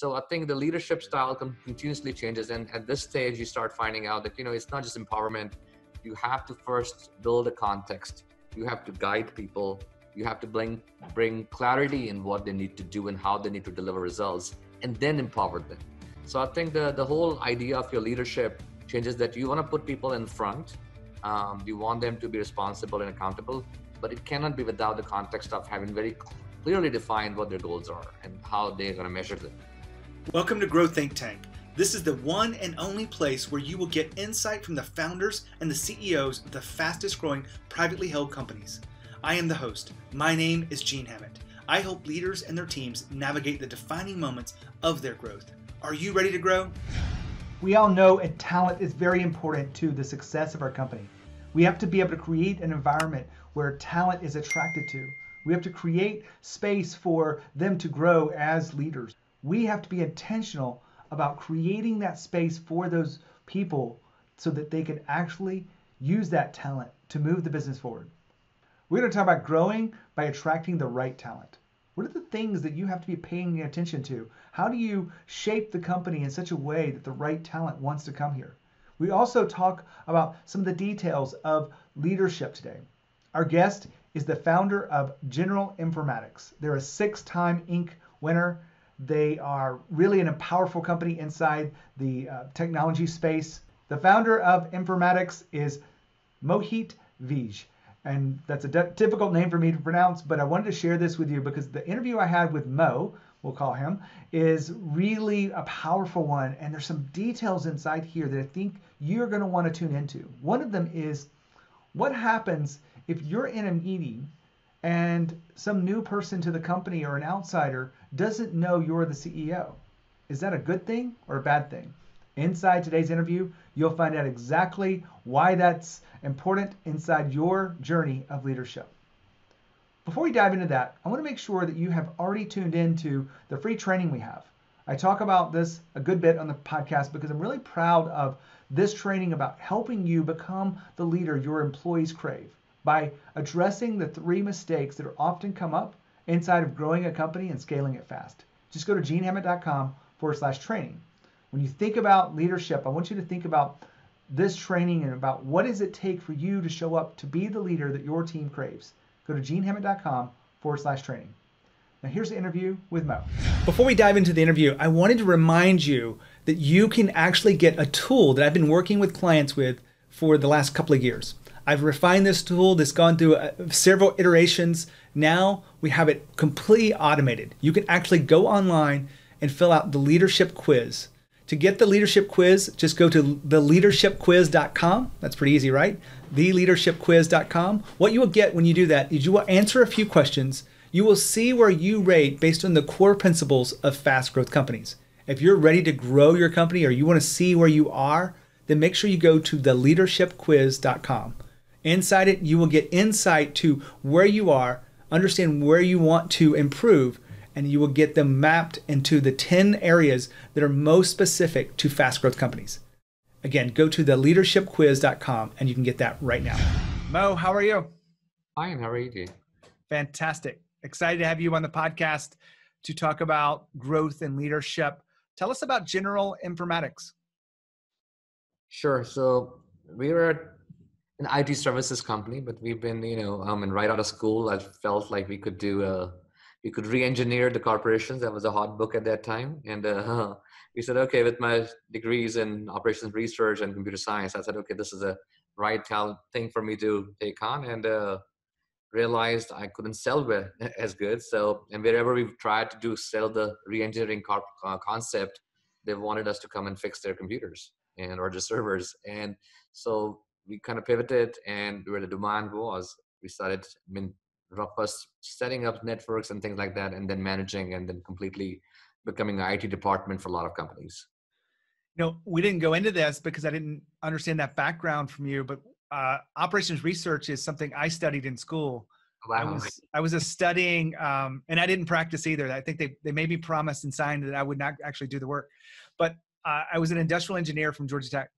So I think the leadership style continuously changes. And at this stage, you start finding out that, you know, it's not just empowerment. You have to first build a context. You have to guide people. You have to bring clarity in what they need to do and how they need to deliver results, and then empower them. So I think the whole idea of your leadership changes, that you want to put people in front. You want them to be responsible and accountable, but it cannot be without the context of having very clearly defined what their goals are and how they're going to measure them. Welcome to Growth Think Tank. This is the one and only place where you will get insight from the founders and the CEOs of the fastest growing privately held companies. I am the host. My name is Gene Hammett. I help leaders and their teams navigate the defining moments of their growth. Are you ready to grow? We all know that talent is very important to the success of our company. We have to be able to create an environment where talent is attracted to. We have to create space for them to grow as leaders. We have to be intentional about creating that space for those people so that they can actually use that talent to move the business forward. We're going to talk about growing by attracting the right talent. What are the things that you have to be paying attention to? How do you shape the company in such a way that the right talent wants to come here? We also talk about some of the details of leadership today. Our guest is the founder of General Informatics. They're a 6-time Inc winner. They are really a powerful company inside the technology space. The founder of Informatics is Mohit Vij. And that's a difficult name for me to pronounce, but I wanted to share this with you because the interview I had with Mo, we'll call him, is really a powerful one. And there's some details inside here that I think you're going to want to tune into. One of them is what happens if you're in a meeting and some new person to the company or an outsider doesn't know you're the CEO. Is that a good thing or a bad thing? Inside today's interview, you'll find out exactly why that's important inside your journey of leadership. Before we dive into that, I want to make sure that you have already tuned into the free training we have. I talk about this a good bit on the podcast because I'm really proud of this training about helping you become the leader your employees crave, by addressing the 3 mistakes that are often come up inside of growing a company and scaling it fast. Just go to genehammett.com/training. When you think about leadership, I want you to think about this training and about what does it take for you to show up to be the leader that your team craves. Go to genehammett.com/training. Now here's the interview with Mo. Before we dive into the interview, I wanted to remind you that you can actually get a tool that I've been working with clients with for the last couple of years. I've refined this tool that's gone through several iterations. Now we have it completely automated. You can actually go online and fill out the leadership quiz. To get the leadership quiz, just go to theleadershipquiz.com. That's pretty easy, right? Theleadershipquiz.com. What you will get when you do that is you will answer a few questions. You will see where you rate based on the core principles of fast growth companies. If you're ready to grow your company or you want to see where you are, then make sure you go to theleadershipquiz.com. Inside it, you will get insight to where you are, understand where you want to improve, and you will get them mapped into the 10 areas that are most specific to fast growth companies. Again, go to theleadershipquiz.com and you can get that right now. Mo, how are you? Fine, how are you doing? Fantastic. Excited to have you on the podcast to talk about growth and leadership. Tell us about General Informatics. Sure. So we were an IT services company, but we've been, and right out of school, I felt like we could re-engineer the corporations. That was a hot book at that time. And we said, okay, with my degrees in operations research and computer science, I said, okay, this is a right talent thing for me to take on, and realized I couldn't sell as good. So, and wherever we've tried to sell the re-engineering concept, they wanted us to come and fix their computers or the servers. And so we kind of pivoted, and where the demand was, we started first setting up networks and things like that, and then managing, and then completely becoming an IT department for a lot of companies. We didn't go into this because I didn't understand that background from you, but operations research is something I studied in school. Wow. I was studying, and I didn't practice either. I think they made me promise and sign that I would not actually do the work. But I was an industrial engineer from Georgia Tech.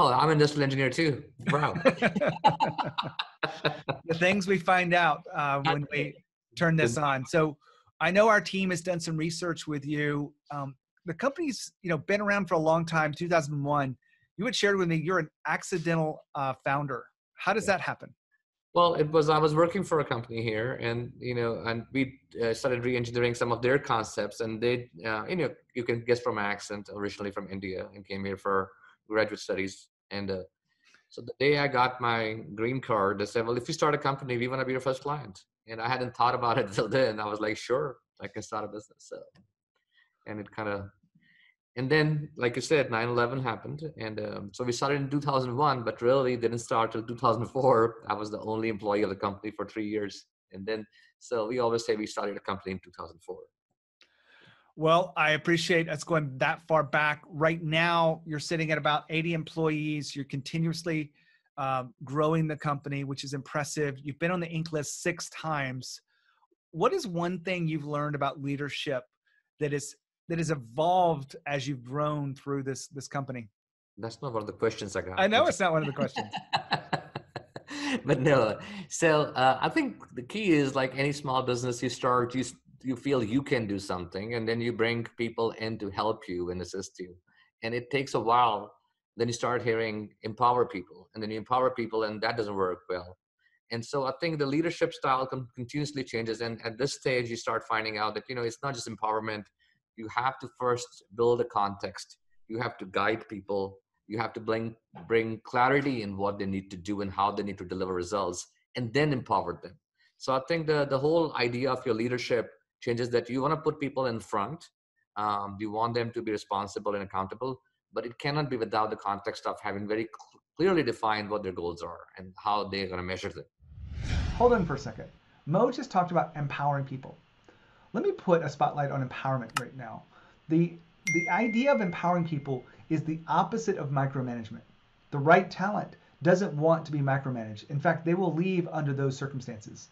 Oh, I'm an industrial engineer too. Wow. The things we find out when we turn this on. So I know our team has done some research with you. The company's been around for a long time, 2001. You had shared with me you're an accidental founder. How does that happen? Well, it was, I was working for a company here, and we started re-engineering some of their concepts, and they, you can guess from my accent, originally from India, and came here for graduate studies. And so the day I got my green card, they said, "Well, if you start a company, we want to be your first client." And I hadn't thought about it until then. I was like, "Sure, I can start a business." So, and it kind of, and then, like you said, 9/11 happened, and so we started in 2001, but really didn't start till 2004. I was the only employee of the company for 3 years, and then, so we always say we started a company in 2004. Well, I appreciate us going that far back. Right now, you're sitting at about 80 employees. You're continuously growing the company, which is impressive. You've been on the Inc list 6 times. What is one thing you've learned about leadership that is that has evolved as you've grown through this company? That's not one of the questions I got. I know it's not one of the questions. But no, so I think the key is, like any small business you start, you feel you can do something, and then you bring people in to help you and assist you. And it takes a while. Then you start hearing empower people, and then you empower people, and that doesn't work well. And so I think the leadership style continuously changes. And at this stage, you start finding out that, it's not just empowerment. You have to first build a context. You have to guide people. You have to bring clarity in what they need to do and how they need to deliver results, and then empower them. So I think the whole idea of your leadership changes, that you want to put people in front. You want them to be responsible and accountable, but it cannot be without the context of having very clearly defined what their goals are and how they're going to measure them. Hold on for a second. Mo just talked about empowering people. Let me put a spotlight on empowerment right now. The idea of empowering people is the opposite of micromanagement. The right talent doesn't want to be micromanaged. In fact, they will leave under those circumstances.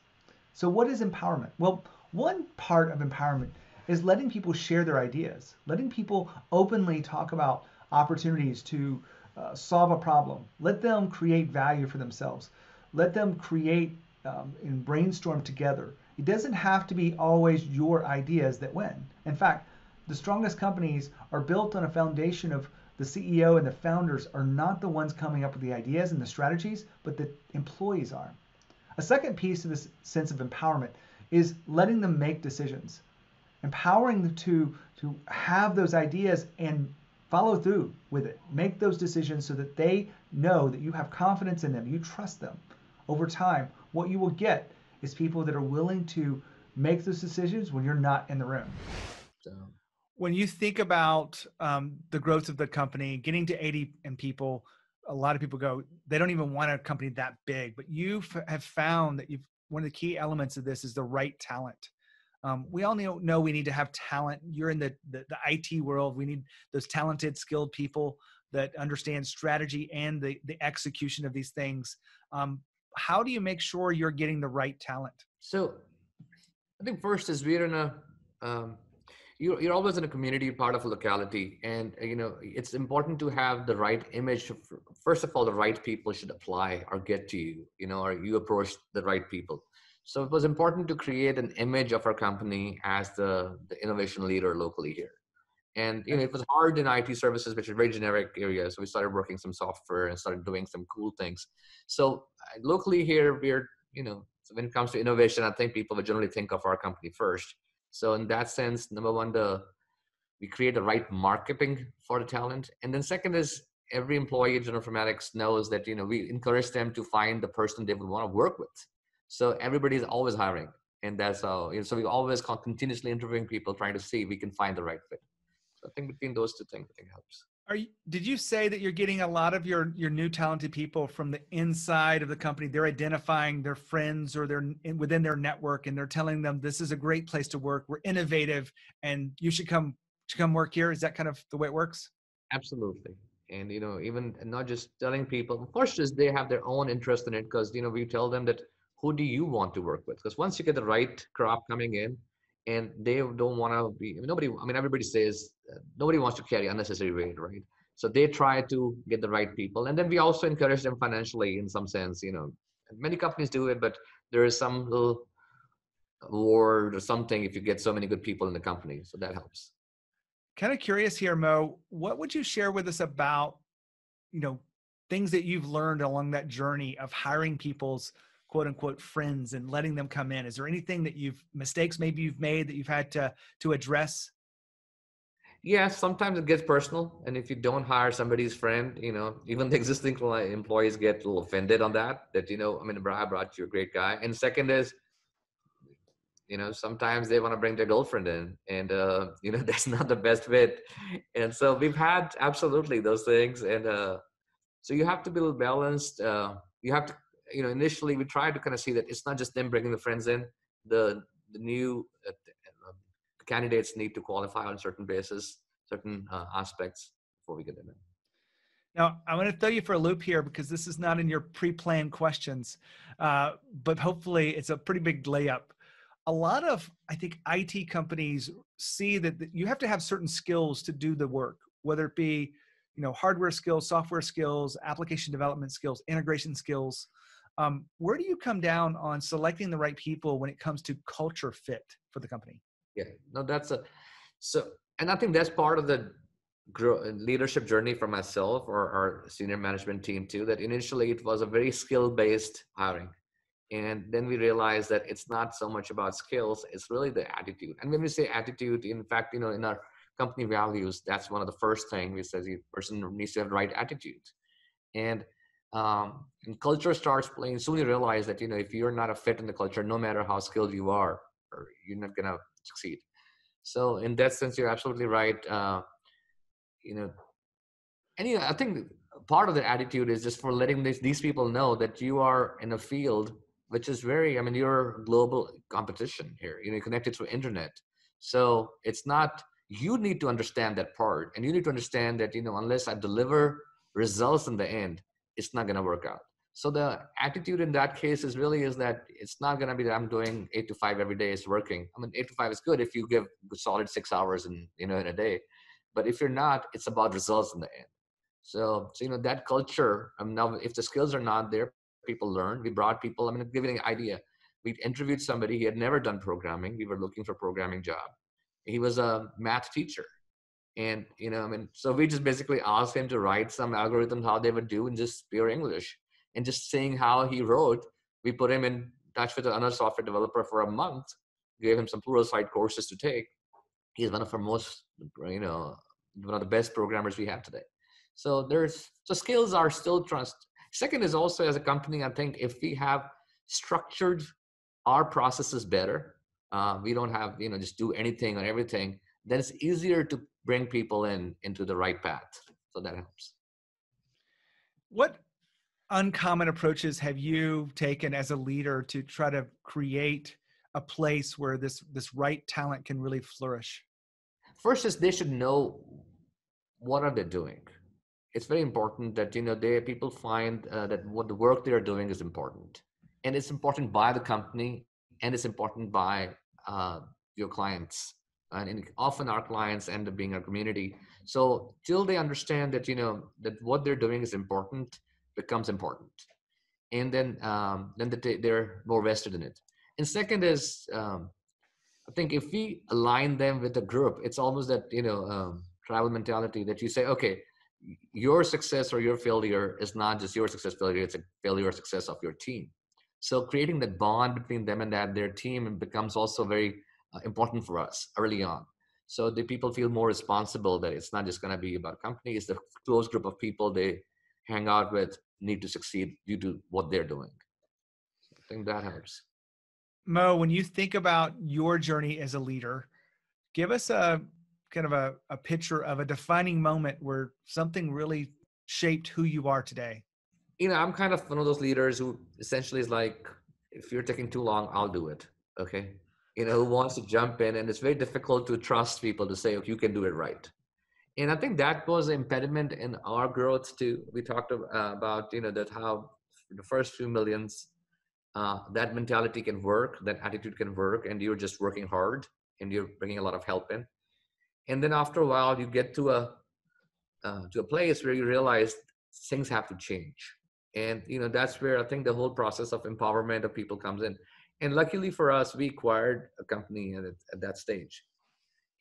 So what is empowerment? Well, one part of empowerment is letting people share their ideas, letting people openly talk about opportunities to solve a problem. Let them create value for themselves. Let them create and brainstorm together. It doesn't have to be always your ideas that win. In fact, the strongest companies are built on a foundation of the CEO, and the founders are not the ones coming up with the ideas and the strategies, but the employees are. A second piece of this sense of empowerment is letting them make decisions, empowering them to have those ideas and follow through with it. Make those decisions so that they know that you have confidence in them, you trust them. Over time, what you will get is people that are willing to make those decisions when you're not in the room. When you think about the growth of the company, getting to 80 and people, a lot of people go, they don't even want a company that big, but you have found that one of the key elements of this is the right talent. We all know we need to have talent. You're in the IT world. We need those talented, skilled people that understand strategy and the execution of these things. How do you make sure you're getting the right talent? So I think first is we're in a, you're always in a community, part of a locality. And, it's important to have the right image. First of all, the right people should apply or get to you, or you approach the right people. So it was important to create an image of our company as the innovation leader locally here. And it was hard in IT services, which is a very generic area. So we started working some software and started doing some cool things. So locally here, we're, so when it comes to innovation, I think people would generally think of our company first. So in that sense, number one, we create the right marketing for the talent. And then second is every employee at General Informatics knows that, we encourage them to find the person they would want to work with. So everybody's always hiring. And that's how, so we always continuously interviewing people, trying to see if we can find the right fit. I think between those two things, I think helps. Did you say that you're getting a lot of your new talented people from the inside of the company? They're identifying their friends or within their network, and they're telling them, this is a great place to work. We're innovative, and you should come work here. Is that kind of the way it works? Absolutely. And, even not just telling people, of course, just they have their own interest in it, because, we tell them that, who do you want to work with? Because once you get the right crop coming in, and they don't want to be, everybody says, nobody wants to carry unnecessary weight, right? So they try to get the right people. And then we also encourage them financially in some sense, many companies do it, but there is some little award or something if you get so many good people in the company. So that helps. Kind of curious here, Mo, what would you share with us about, you know, things that you've learned along that journey of hiring people's quote unquote friends and letting them come in? Is there anything that you've, mistakes maybe you've made that you've had to address? Yeah, sometimes it gets personal. And if you don't hire somebody's friend, you know, even the existing employees get a little offended on that, you know, I mean, I brought you a great guy. And second is, you know, sometimes they want to bring their girlfriend in and, you know, that's not the best fit. And so we've had absolutely those things. And so you have to be a little balanced. You have to, you know, initially we try to kind of see that it's not just them bringing the friends in. The new candidates need to qualify on certain basis, certain aspects before we get them in. Now, I want to throw you for a loop here because this is not in your pre-planned questions, but hopefully it's a pretty big layup. A lot of, I think, IT companies see that you have to have certain skills to do the work, whether it be, you know, hardware skills, software skills, application development skills, integration skills. Where do you come down on selecting the right people when it comes to culture fit for the company? Yeah, no, that's and I think that's part of the leadership journey for myself or our senior management team too, that initially it was a very skill-based hiring. And then we realized that it's not so much about skills, it's really the attitude. And when we say attitude, in fact, you know, in our company values, that's one of the first things we say, the person needs to have the right attitude. And culture starts playing, soon you realize that, you know, if you're not a fit in the culture, no matter how skilled you are, or you're not going to succeed. So in that sense, you're absolutely right. You know, and you know, I think part of the attitude is just for letting these people know that you are in a field which is very, I mean, you're global competition here, you know, connected to internet. So it's not, you need to understand that part and you need to understand that, you know, unless I deliver results in the end, it's not going to work out. So the attitude in that case is really is that it's not going to be that I'm doing 8 to 5 every day is working. I mean, 8 to 5 is good if you give a solid 6 hours in, you know, in a day, but if you're not, it's about results in the end. So you know, that culture, now if the skills are not there, people learn. We brought people, I mean, give you an idea. We interviewed somebody, he had never done programming. We were looking for a programming job. He was a math teacher. And, you know, I mean, so we just basically asked him to write some algorithm, how they would do in just pure English. And just seeing how he wrote, we put him in touch with another software developer for a month, gave him some Pluralsight courses to take. He's one of our most, you know, one of the best programmers we have today. So there's, so skills are still trust. Second is also as a company, I think if we have structured our processes better, we don't have, you know, just do anything or everything, then it's easier to bring people in, into the right path. So that helps. What uncommon approaches have you taken as a leader to try to create a place where this right talent can really flourish? First is they should know what are they doing. It's very important that, you know, people find that what the work they are doing is important, and it's important by the company and it's important by your clients. And often our clients end up being our community. So till they understand that, you know, that what they're doing is important, becomes important, and then they're more vested in it. And second is, I think if we align them with a group, it's almost that, you know, tribal mentality that you say, okay, your success or your failure is not just your success failure, it's a failure or success of your team. So creating that bond between them and their team becomes also very important for us early on. So the people feel more responsible that it's not just going to be about company, it's the close group of people they hang out with, need to succeed due to what they're doing. So I think that helps. Mo, when you think about your journey as a leader, give us a kind of a picture of a defining moment where something really shaped who you are today. You know, I'm kind of one of those leaders who essentially is like, if you're taking too long, I'll do it. Okay. You know, who wants to jump in, and it's very difficult to trust people to say, okay, you can do it right. And I think that was an impediment in our growth too. We talked about, you know, that how the first few millions, that mentality can work, that attitude can work, and you're just working hard and you're bringing a lot of help in. And then after a while, you get to a place where you realize things have to change. And, you know, that's where I think the whole process of empowerment of people comes in. And luckily for us, we acquired a company at that stage.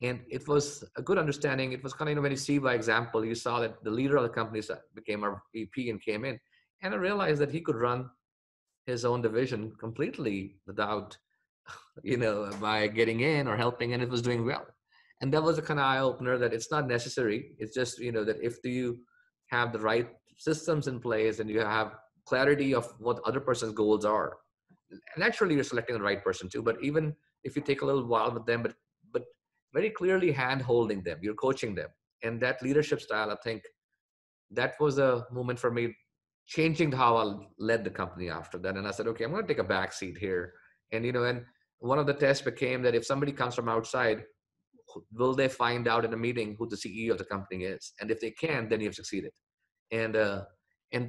And it was a good understanding. It was kind of, when you see by example, you saw that the leader of the company became our VP and came in. And I realized that he could run his own division completely without, by getting in or helping, and it was doing well. And that was a kind of eye opener that it's not necessary. It's just, that if you have the right systems in place and you have clarity of what other person's goals are, and actually you're selecting the right person too. But even if you take a little while with them, but very clearly hand-holding them, you're coaching them. And that leadership style, I think that was a moment for me, changing how I led the company after that. And I said, okay, I'm going to take a back seat here. And, and one of the tests became that if somebody comes from outside, will they find out in a meeting who the CEO of the company is? And if they can, then you've succeeded. And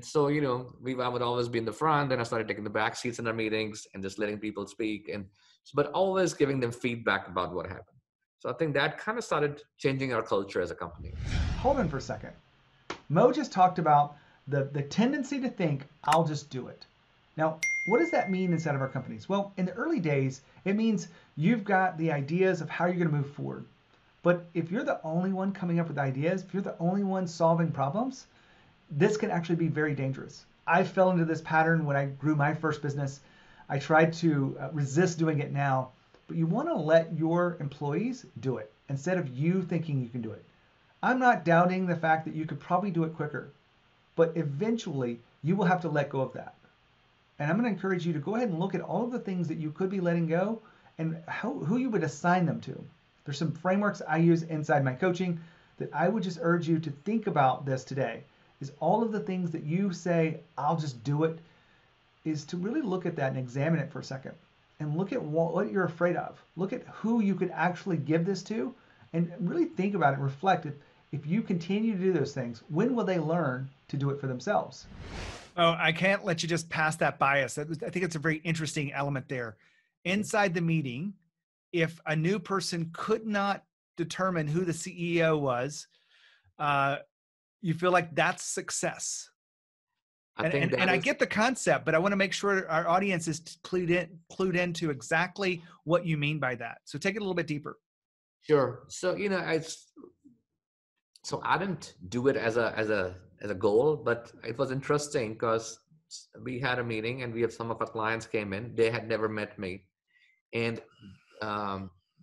so, I would always be in the front, and I started taking the back seats in our meetings and just letting people speak, but always giving them feedback about what happened. So I think that kind of started changing our culture as a company. Hold on for a second. Mo just talked about the tendency to think, I'll just do it. Now, what does that mean inside of our companies? Well, in the early days, it means you've got the ideas of how you're going to move forward. But if you're the only one coming up with ideas, if you're the only one solving problems, this can actually be very dangerous. I fell into this pattern when I grew my first business. I tried to resist doing it now, but you want to let your employees do it instead of you thinking you can do it. I'm not doubting the fact that you could probably do it quicker, but eventually you will have to let go of that. And I'm going to encourage you to go ahead and look at all of the things that you could be letting go and who you would assign them to. There's some frameworks I use inside my coaching that I would just urge you to think about this today. Is all of the things that you say, I'll just do it, is to really look at that and examine it for a second. And look at what you're afraid of. Look at who you could actually give this to and really think about it and reflect. If you continue to do those things, when will they learn to do it for themselves? Oh, I can't let you just pass that bias. I think it's a very interesting element there. Inside the meeting, if a new person could not determine who the CEO was, you feel like that's success. And I get the concept, but I want to make sure our audience is clued into exactly what you mean by that. So take it a little bit deeper. Sure. So, I didn't do it as a goal, but it was interesting because we had a meeting and we have some of our clients came in. They had never met me. And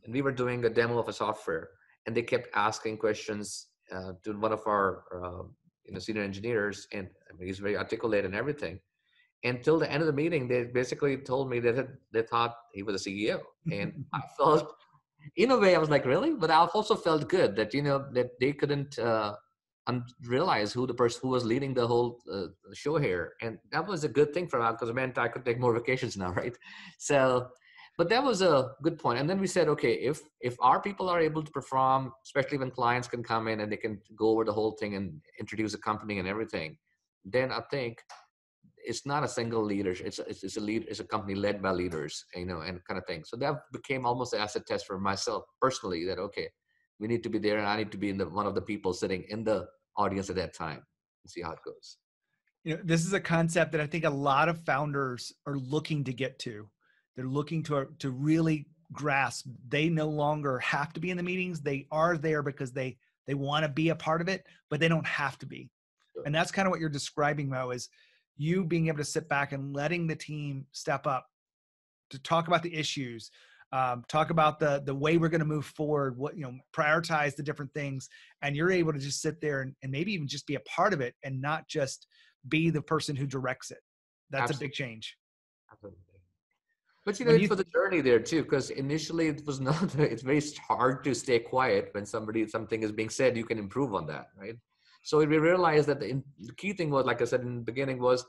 we were doing a demo of a software, and they kept asking questions to one of our senior engineers, and he's very articulate and everything. And till the end of the meeting, they basically told me that they thought he was a CEO. And I felt, in a way, I was like, really? But I also felt good that that they couldn't realize who the person who was leading the whole show here. And that was a good thing for us because it meant I could take more vacations now, right? So. But that was a good point. And then we said, okay, if our people are able to perform, especially when clients can come in and they can go over the whole thing and introduce the company and everything, then I think it's not a single leadership. It's a company led by leaders, and kind of thing. So that became almost an asset test for myself personally, that, okay, we need to be there and I need to be one of the people sitting in the audience at that time and see how it goes. This is a concept that I think a lot of founders are looking to get to. They're looking to really grasp. They no longer have to be in the meetings. They are there because they want to be a part of it, but they don't have to be. Sure. And that's kind of what you're describing, Mo, is you being able to sit back and letting the team step up to talk about the issues, talk about the way we're going to move forward, prioritize the different things. And you're able to just sit there and maybe even just be a part of it and not just be the person who directs it. That's Absolutely. A big change. Absolutely. But it was a journey there too, because initially it was not. It's very hard to stay quiet when something is being said. You can improve on that, right? So we realized that the key thing was, like I said in the beginning, was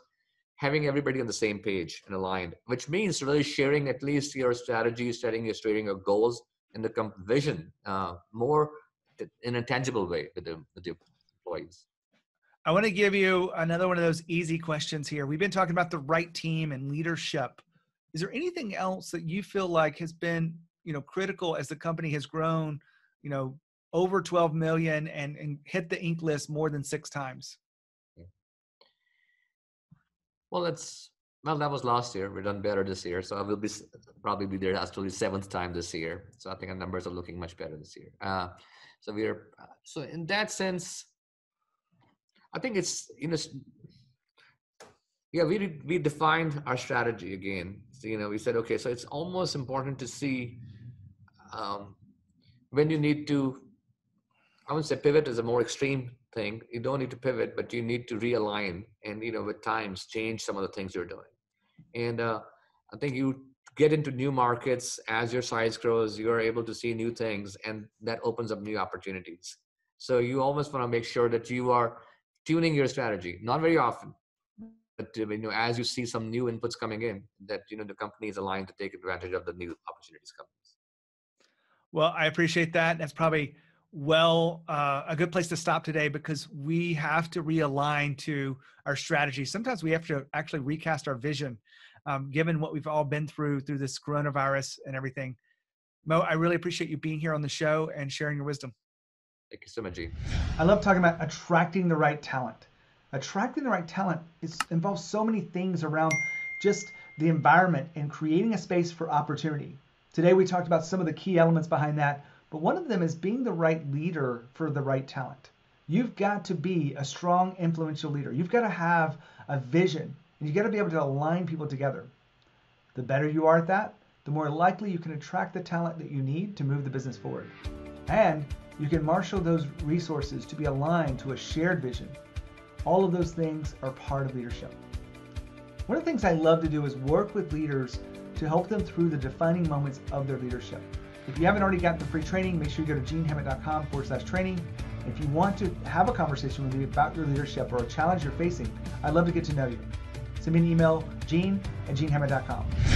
having everybody on the same page and aligned, which means really sharing at least your strategy, sharing your goals and the vision more in a tangible way with the employees. I want to give you another one of those easy questions here. We've been talking about the right team and leadership. Is there anything else that you feel like has been, critical as the company has grown, over 12 million and hit the Inc list more than 6 times? Well, Well, that was last year. We've done better this year. So I will be probably be there actually 7th time this year. So I think our numbers are looking much better this year. So we are, so in that sense, I think it's, you know, yeah, we defined our strategy again. So, you know, we said, okay, so it's almost important to see when you need to, I would say pivot is a more extreme thing. You don't need to pivot, but you need to realign and, you know, with times change some of the things you're doing. And I think you get into new markets as your size grows, you're able to see new things and that opens up new opportunities. So you almost want to make sure that you are tuning your strategy, not very often. But you know, as you see some new inputs coming in, that you know the company is aligned to take advantage of the new opportunities coming. Well, I appreciate that. That's probably well a good place to stop today because we have to realign to our strategy. Sometimes we have to actually recast our vision, given what we've all been through this coronavirus and everything. Mo, I really appreciate you being here on the show and sharing your wisdom. Thank you so much, Gene. I love talking about attracting the right talent. Attracting the right talent involves so many things around just the environment and creating a space for opportunity. Today we talked about some of the key elements behind that, but one of them is being the right leader for the right talent. You've got to be a strong, influential leader. You've got to have a vision, and you've got to be able to align people together. The better you are at that, the more likely you can attract the talent that you need to move the business forward. And you can marshal those resources to be aligned to a shared vision. All of those things are part of leadership. One of the things I love to do is work with leaders to help them through the defining moments of their leadership. If you haven't already gotten the free training, make sure you go to genehammett.com/training. If you want to have a conversation with me about your leadership or a challenge you're facing, I'd love to get to know you. Send me an email, gene@genehammett.com.